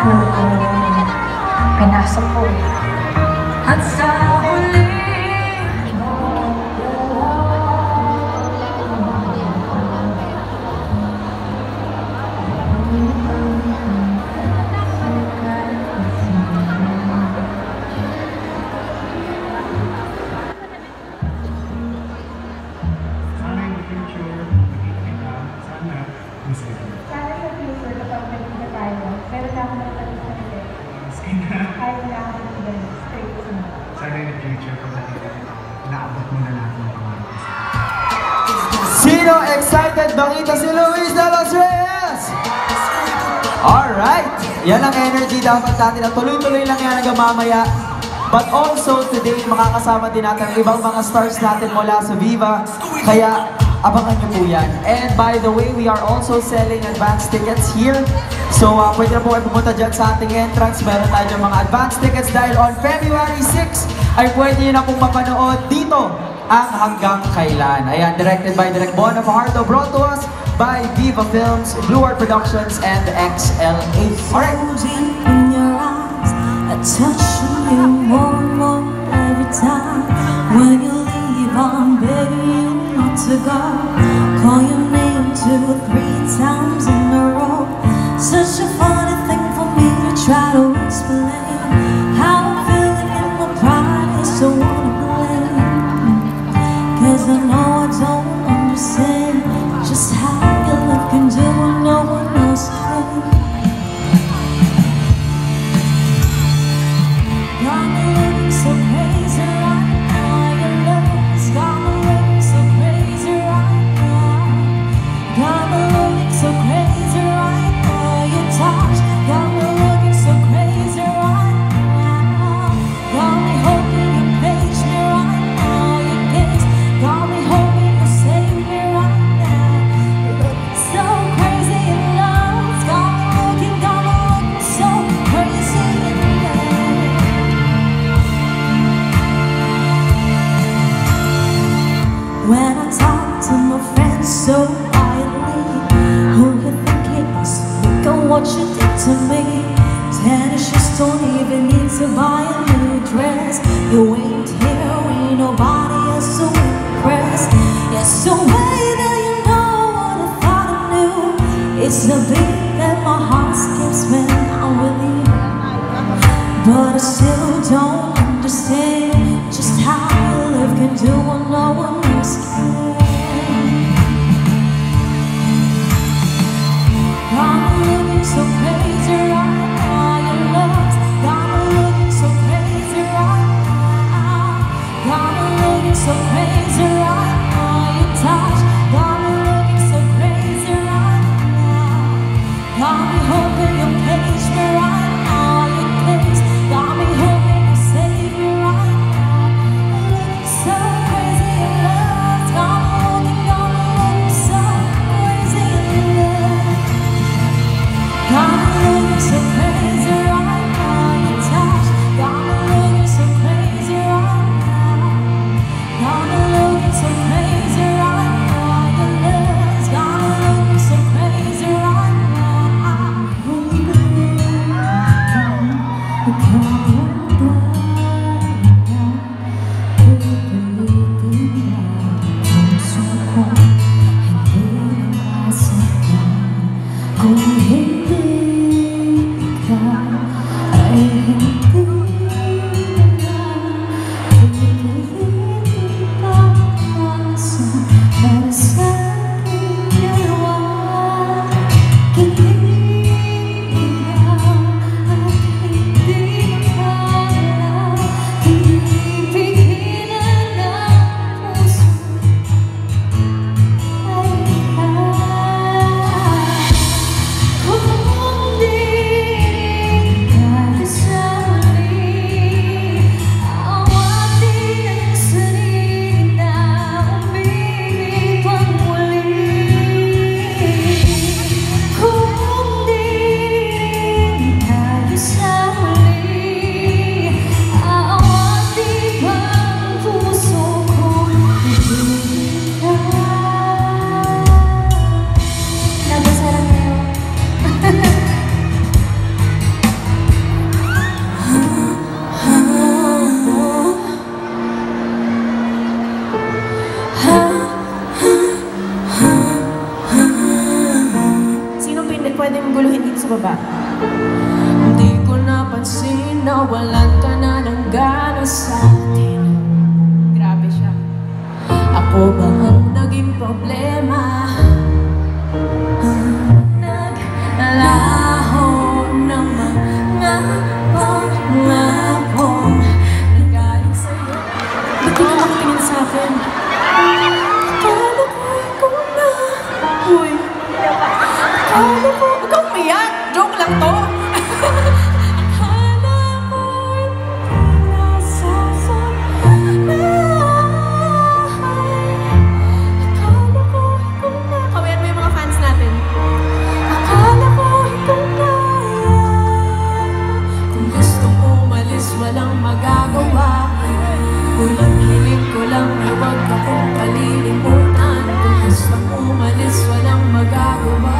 Noon ko pinasok ko. At sa huli, sino excited makita si Luis de los Reyes? Alright, yan ang energy dapat natin at tuloy-tuloy lang yan hanggang mamaya. But also today, makakasama din natin ang ibang mga stars natin mula sa Viva, kaya abangan nyo po yan. And by the way, we are also selling advance tickets here. So, pwede na po kayo pumunta dyan sa ating entrance. Meron tayo ng mga advance tickets dahil on February 6 ay pwede nyo na pong mapanood dito ang Hanggang Kailan. Ayan, directed by Direc Bono Fajardo, brought to us by Viva Films, Blue World Productions, and XLA. Alright! In your eyes, I touch you more and more every time. When you leave, I'm begging you not to go. Call your name 2 or 3 times in a row. Such a funny thing for me to try to explain how I'm feeling in my pride. I just don't wanna blame, 'cause I know I don't understand just how your love can do what no one else can. Got me looking so crazy right now. Your love's got me looking so crazy right now. Got me looking so crazy right now. Got me looking so crazy right now. Got me hoping you page me right now. You kiss. Got me hoping you save me right now. Looking so crazy in love. Got me looking so crazy in love. When I talk to my friends so quietly, who could think it was? What you did to me. Tennis shoes don't even need to buy a new dress. You ain't here, ain't nobody else to impress. Yes, the way that you know what I thought I knew. It's the beat that my heart skips when I'm with you. But I still don't understand just how your love can do what no one else can. So crazy right now, your love's got me looking so crazy right now. Got me looking so crazy right now. Your touch got me looking so crazy right now. Got me hoping you'll page me right now. Your kiss got me hoping you'll save me right now. Looking so crazy in love. Got me looking so crazy in love. Got me looking so crazy right now. Your touch got me looking so crazy right now. Got me looking so crazy right now. Your love's got me looking so crazy right now. Go ahead. pwedeng guluhin dito sa baba. Hindi ko napansin na walang ka na ng gana sa atin. Grabe siya. Ako ba ang naging problema? Naglalaho ng mga pangako. Nagaling sa'yo. Ba't di ka makitingin sa akin? Akala ko, huwag kang umiyak! Joke lang to! Akala ko'y nasasal na akala ko'y kung na... Kamayan mo yung mga fans natin. Akala ko'y kung na... Kung gusto kong umalis, walang magagawa. Kulang hiling ko lang, huwag akong kalilimutan. Kung gusto kong umalis, walang magagawa.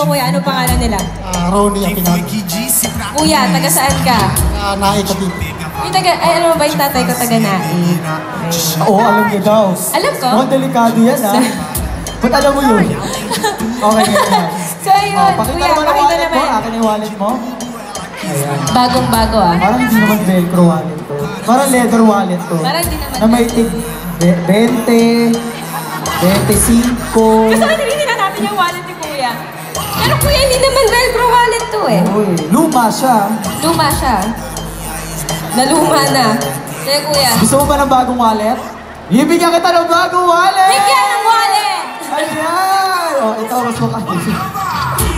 Kuya, ano pangalan nila? Ronnie ang pinag... Kuya, taga saan ka? Naik ka dito. Yung taga... Ay, alam mo ba yung tatay ko taga Naik? Oo, alam niyo daw. Alam ko? Mukhang delikado yan, ha? Ba't alam mo yun? Okay, ganyan. So, ayun, kuya, pakita naman. Akin yung wallet mo. Bagong-bago, ah. Parang hindi naman velcro wallet ko. Parang leather wallet ko. Parang hindi naman. Na may tig... 20... 25... Gusto ka tinitinan natin yung wallet ni Kuya. Pero kuya, hindi naman velcro wallet to eh. Uy, luma siya. Luma siya. Naluma na. Sige kuya. Gusto mo ba ng bagong wallet? Ibigyan kita ng bagong wallet! Bigyan ng wallet! Ayan! O, ito mas makalit.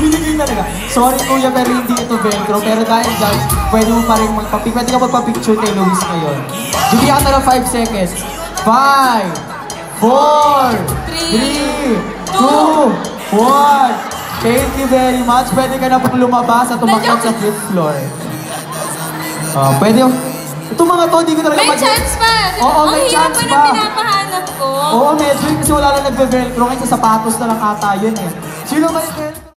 Binigyan na nila. Sorry kuya, pero hindi ito velcro. Pero dahil dyan, pwede mo pa rin magpapicture. Pwede ka magpapicture kay Luis ngayon. Bigyan ka ng 5 seconds. 5, 4, 3, 2, 1. Thank you very much. Pwede ka na pong lumabas at tumakot sa fifth floor. Pwede yung... Itong mga to, hindi ko talaga... May chance pa! Oo, may chance pa! Ang hirap pa na pinapahanap ko! Oo, medyo yun kasi wala na nagbe-velcro. Kasi sa sapatos na lang ata yun eh. Sino ba yung velcro?